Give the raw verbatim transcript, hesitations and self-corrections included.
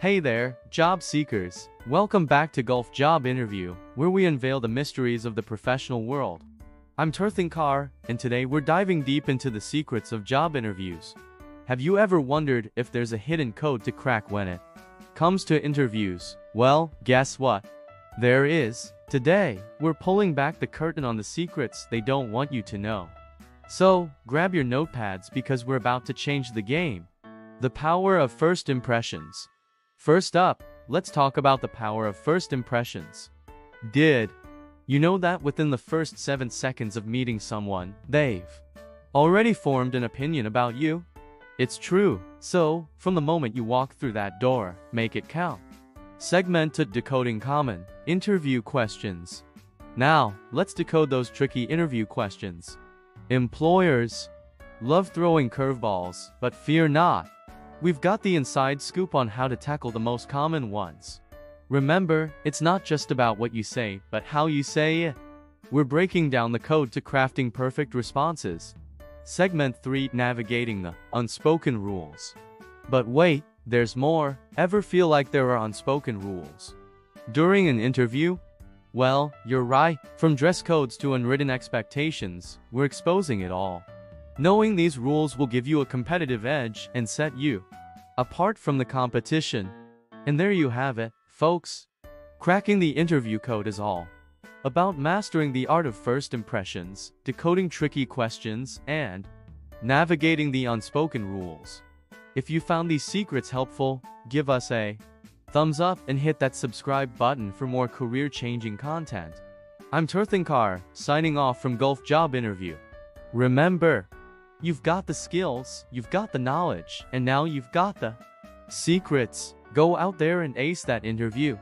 Hey there, job seekers. Welcome back to Gulf Job Interview, where we unveil the mysteries of the professional world. I'm Tirthankar, and today we're diving deep into the secrets of job interviews. Have you ever wondered if there's a hidden code to crack when it comes to interviews? Well, guess what? There is. Today, we're pulling back the curtain on the secrets they don't want you to know. So, grab your notepads because we're about to change the game. The power of first impressions. First up, let's talk about the power of first impressions. Did you know that within the first seven seconds of meeting someone, they've already formed an opinion about you? It's true. So, from the moment you walk through that door, make it count. Segmented decoding common interview questions. Now, let's decode those tricky interview questions. Employers love throwing curveballs, but fear not. We've got the inside scoop on how to tackle the most common ones. Remember, it's not just about what you say, but how you say it. We're breaking down the code to crafting perfect responses. Segment three. Navigating the unspoken rules. But wait, there's more. Ever feel like there are unspoken rules during an interview? Well, you're right. From dress codes to unwritten expectations, we're exposing it all. Knowing these rules will give you a competitive edge and set you apart from the competition. And there you have it, folks. Cracking the interview code is all about mastering the art of first impressions, decoding tricky questions, and navigating the unspoken rules. If you found these secrets helpful, give us a thumbs up and hit that subscribe button for more career-changing content. I'm Tirthankar, signing off from Gulf Job Interview. Remember, you've got the skills, you've got the knowledge, and now you've got the secrets. Go out there and ace that interview.